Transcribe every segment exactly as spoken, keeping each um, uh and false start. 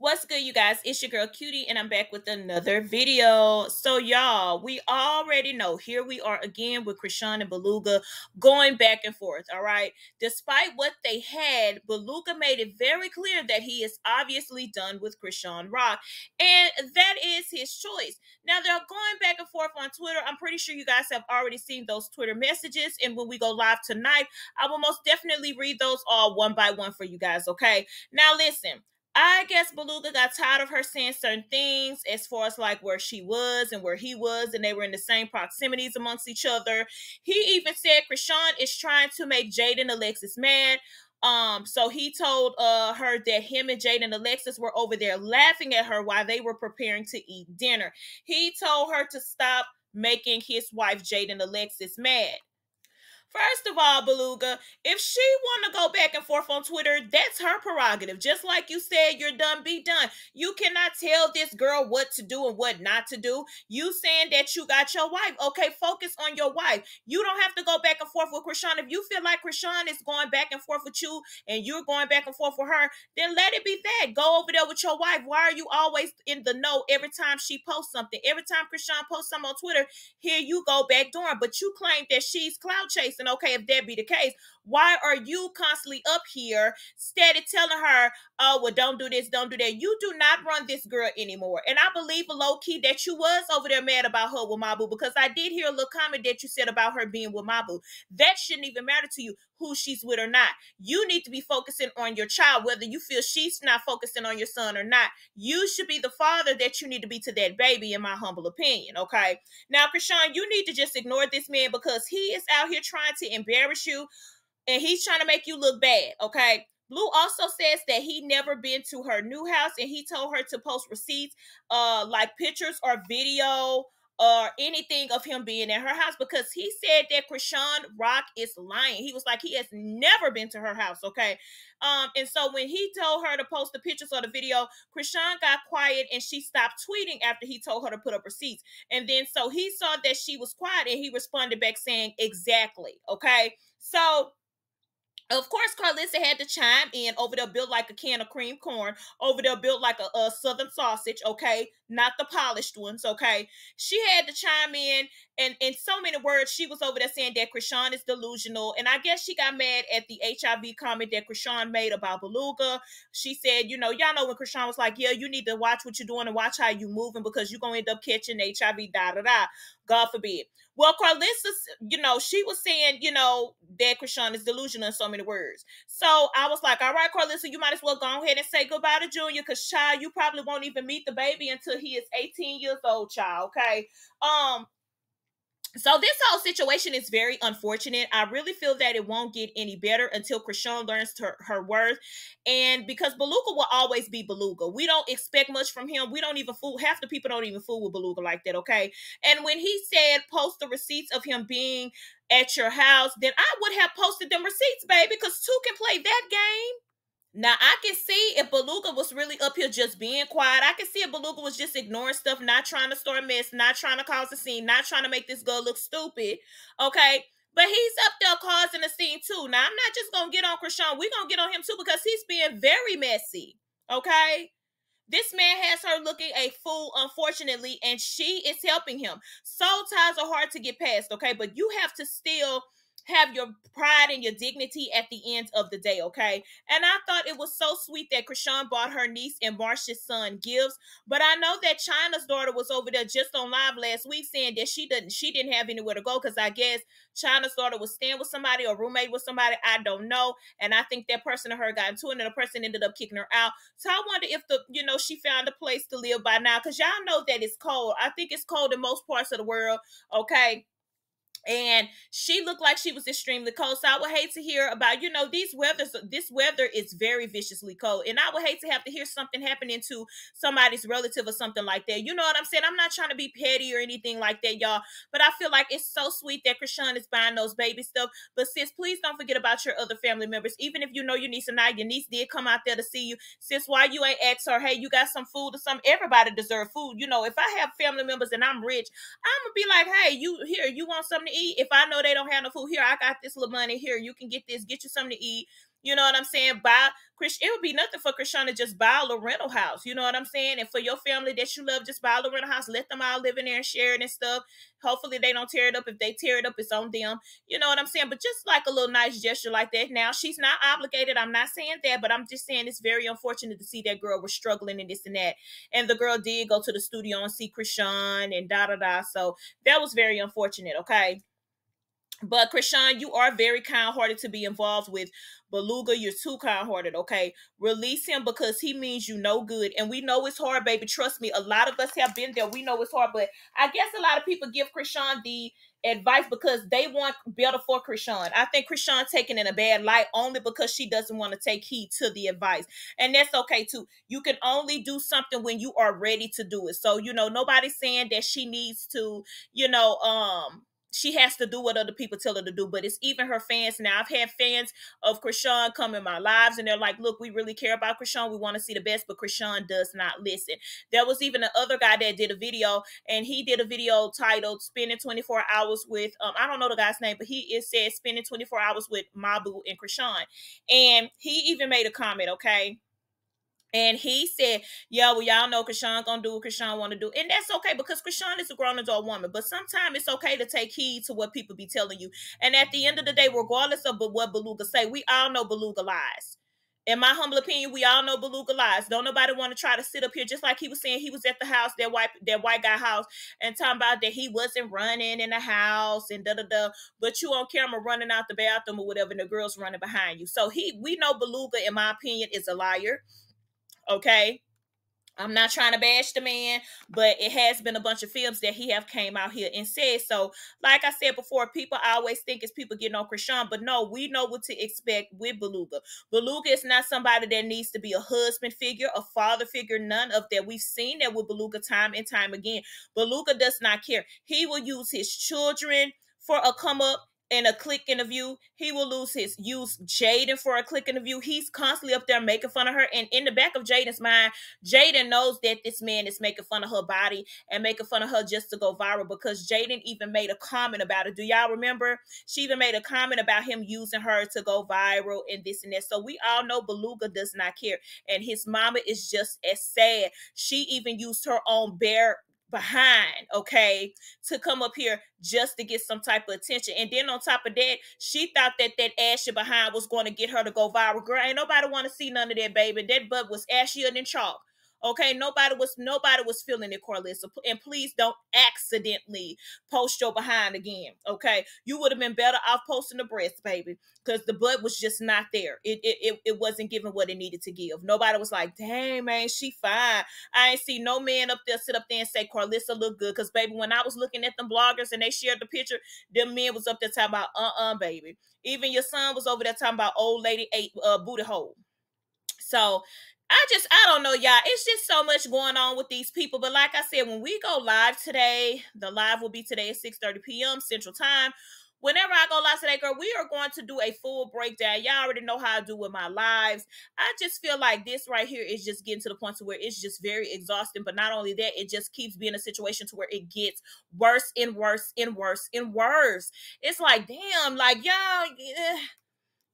What's good, you guys? It's your girl Cutie, and I'm back with another video. So y'all, we already know, here we are again with Chrisean and Beluga going back and forth. All right, despite what they had, Beluga made it very clear that he is obviously done with Chrisean Rock, and that is his choice. Now they're going back and forth on Twitter. I'm pretty sure you guys have already seen those Twitter messages, and when we go live tonight, I will most definitely read those all one by one for you guys. Okay, now listen, I guess Beluga got tired of her saying certain things as far as like where she was and where he was, and they were in the same proximities amongst each other. He even said Chrisean is trying to make Jade and Alexis mad. Um, so he told uh, her that him and Jaidyn and Alexis were over there laughing at her while they were preparing to eat dinner. He told her to stop making his wife Jaidyn and Alexis mad. First of all, Beluga, if she want to go back and forth on Twitter, that's her prerogative. Just like you said, you're done, be done. You cannot tell this girl what to do and what not to do. You saying that you got your wife. Okay, focus on your wife. You don't have to go back and forth with Chrisean. If you feel like Chrisean is going back and forth with you and you're going back and forth with her, then let it be that. Go over there with your wife. Why are you always in the know every time she posts something? Every time Chrisean posts something on Twitter, here you go back door. But you claim that she's cloud chasing. And okay, if that be the case, why are you constantly up here steady telling her, oh, well, don't do this, don't do that? You do not run this girl anymore. And I believe low-key that you was over there mad about her with Mabu, because I did hear a little comment that you said about her being with Mabu. That shouldn't even matter to you who she's with or not. You need to be focusing on your child, whether you feel she's not focusing on your son or not. You should be the father that you need to be to that baby, in my humble opinion, okay? Now, Chrisean, you need to just ignore this man, because he is out here trying to embarrass you, and he's trying to make you look bad, okay? Blue also says that he never been to her new house, and he told her to post receipts, uh, like pictures or video or anything of him being at her house, because he said that Chrisean Rock is lying. He was like, he has never been to her house, okay? Um, and so when he told her to post the pictures or the video, Chrisean got quiet and she stopped tweeting after he told her to put up receipts. And then so he saw that she was quiet and he responded back saying, exactly, okay? So of course, Karlissa had to chime in over there, built like a can of cream corn, over there, built like a, a southern sausage, okay? Not the polished ones, okay? She had to chime in, and in so many words, she was over there saying that Chrisean is delusional, and I guess she got mad at the H I V comment that Chrisean made about Beluga. She said, you know, y'all know when Chrisean was like, yeah, you need to watch what you're doing and watch how you're moving, because you're going to end up catching H I V, da-da-da, God forbid. Well, Karlissa, you know, she was saying, you know, that Chrisean is delusional in so many words. So I was like, all right, Karlissa, you might as well go ahead and say goodbye to Junior, because, child, you probably won't even meet the baby until he is eighteen years old, child, okay? Um... So this whole situation is very unfortunate. I really feel that it won't get any better until Chrisean learns her, her worth. And because Beluga will always be Beluga. We don't expect much from him. We don't even fool. Half the people don't even fool with Beluga like that, okay? And when he said post the receipts of him being at your house, then I would have posted them receipts, baby, because two can play that game. Now, I can see if Beluga was really up here just being quiet. I can see if Beluga was just ignoring stuff, not trying to start a mess, not trying to cause a scene, not trying to make this girl look stupid, okay? But he's up there causing a scene, too. Now, I'm not just going to get on Chrisean. We're going to get on him, too, because he's being very messy, okay? This man has her looking a fool, unfortunately, and she is helping him. Soul ties are hard to get past, okay? But you have to still have your pride and your dignity at the end of the day, okay? And I thought it was so sweet that Chrisean bought her niece and Marsha's son gifts, but I know that Chyna's daughter was over there just on live last week saying that she didn't she didn't have anywhere to go, because I guess Chyna's daughter was staying with somebody or roommate with somebody, I don't know, and I think that person and her got into it, and the person ended up kicking her out. So I wonder if the you know she found a place to live by now, because y'all know that it's cold. I think it's cold in most parts of the world, okay? And she looked like she was extremely cold. So I would hate to hear about, you know, these weathers, this weather is very viciously cold. And I would hate to have to hear something happening to somebody's relative or something like that. You know what I'm saying? I'm not trying to be petty or anything like that, y'all. But I feel like it's so sweet that Chrisean is buying those baby stuff. But sis, please don't forget about your other family members. Even if you know your niece and I, your niece did come out there to see you. Sis, why you ain't asked her, hey, you got some food or something? Everybody deserves food. You know, if I have family members and I'm rich, I'm going to be like, hey, you here, you want something to eat? If I know they don't have no food, here, I got this little money, here, you can get this, get you something to eat, You know what I'm saying? Buy Chris. It would be nothing for Chrisean to just buy a rental house. You know what I'm saying? And for your family that you love, just buy a rental house. Let them all live in there and share it and stuff. Hopefully they don't tear it up. If they tear it up, it's on them. You know what I'm saying? But just like a little nice gesture like that. Now, she's not obligated. I'm not saying that, but I'm just saying it's very unfortunate to see that girl was struggling and this and that. And the girl did go to the studio and see Chrisean and da da da. So that was very unfortunate. Okay. But Chrisean, you are very kind-hearted to be involved with Beluga. You're too kind-hearted, okay? Release him because he means you no good. And we know it's hard, baby. Trust me, a lot of us have been there. We know it's hard, but I guess a lot of people give Chrisean the advice because they want better for Chrisean. I think Chrisean taken in a bad light only because she doesn't want to take heed to the advice. And that's okay too. You can only do something when you are ready to do it. So, you know, nobody's saying that she needs to, you know, um... she has to do what other people tell her to do, but it's even her fans. Now, I've had fans of Chrisean come in my lives, and they're like, look, we really care about Chrisean. We want to see the best, but Chrisean does not listen. There was even another guy that did a video, and he did a video titled Spending twenty-four hours with, um, I don't know the guy's name, but he it said Spending twenty-four hours with Mabu and Chrisean. And he even made a comment, okay? And he said, yeah, well, y'all know Chrisean gonna do what Chrisean want to do. And that's okay because Chrisean is a grown adult woman. But sometimes it's okay to take heed to what people be telling you. And at the end of the day, regardless of what Beluga say, we all know Beluga lies. In my humble opinion, we all know Beluga lies. Don't nobody want to try to sit up here, just like he was saying he was at the house, that white that white guy house, and talking about that he wasn't running in the house and da-da-da, but you on camera running out the bathroom or whatever, and the girl's running behind you. So he, we know Beluga, in my opinion, is a liar. Okay, I'm not trying to bash the man, but it has been a bunch of films that he have came out here and said. So, like I said before, people always think it's people getting on Chrisean, but no, we know what to expect with Beluga. Beluga is not somebody that needs to be a husband figure, a father figure, none of that. We've seen that with Beluga time and time again. Beluga does not care. He will use his children for a come up. In a click interview, he will lose his use Jaidyn for a click interview. He's constantly up there making fun of her. And in the back of Jaidyn's mind, Jaidyn knows that this man is making fun of her body and making fun of her just to go viral, because Jaidyn even made a comment about it. Do y'all remember? She even made a comment about him using her to go viral and this and that. So we all know Beluga does not care. And his mama is just as sad. She even used her own bare behind, okay, to come up here just to get some type of attention. And then on top of that, she thought that that ashy behind was going to get her to go viral. Girl, ain't nobody want to see none of that, baby. That butt was ashier than chalk. Okay, nobody was nobody was feeling it, Karlissa. And please don't accidentally post your behind again, okay? You would have been better off posting the breast, baby, because the butt was just not there. It, it it it wasn't giving what it needed to give. Nobody was like, dang, man, she fine. I ain't see no man up there sit up there and say, Karlissa look good, because, baby, when I was looking at them bloggers and they shared the picture, them men was up there talking about, uh-uh, baby. Even your son was over there talking about old lady ate uh, booty hole. So, I just, I don't know, y'all. It's just so much going on with these people. But like I said, when we go live today, the live will be today at six thirty p m Central Time. Whenever I go live today, girl, we are going to do a full breakdown. Y'all already know how I do with my lives. I just feel like this right here is just getting to the point to where it's just very exhausting. But not only that, it just keeps being a situation to where it gets worse and worse and worse and worse. It's like, damn, like, y'all... Eh.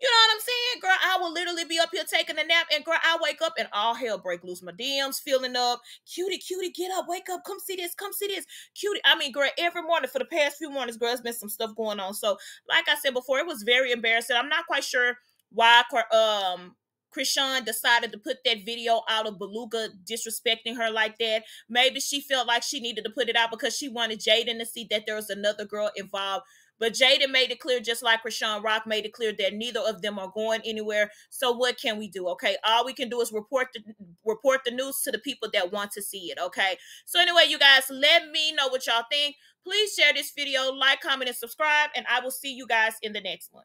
You know what I'm saying, girl? I will literally be up here taking a nap, and girl, I wake up and all hell break loose. My D Ms filling up. Cutie, cutie, get up, wake up, come see this, come see this. Cutie, I mean, girl, every morning for the past few mornings, girl, there's been some stuff going on. So, like I said before, it was very embarrassing. I'm not quite sure why um, Chrisean decided to put that video out of Beluga disrespecting her like that. Maybe she felt like she needed to put it out because she wanted Jaidyn to see that there was another girl involved. But Jaidyn made it clear, just like Chrisean Rock made it clear, that neither of them are going anywhere. So what can we do, okay? All we can do is report the, report the news to the people that want to see it, okay? So anyway, you guys, let me know what y'all think. Please share this video, like, comment, and subscribe, and I will see you guys in the next one.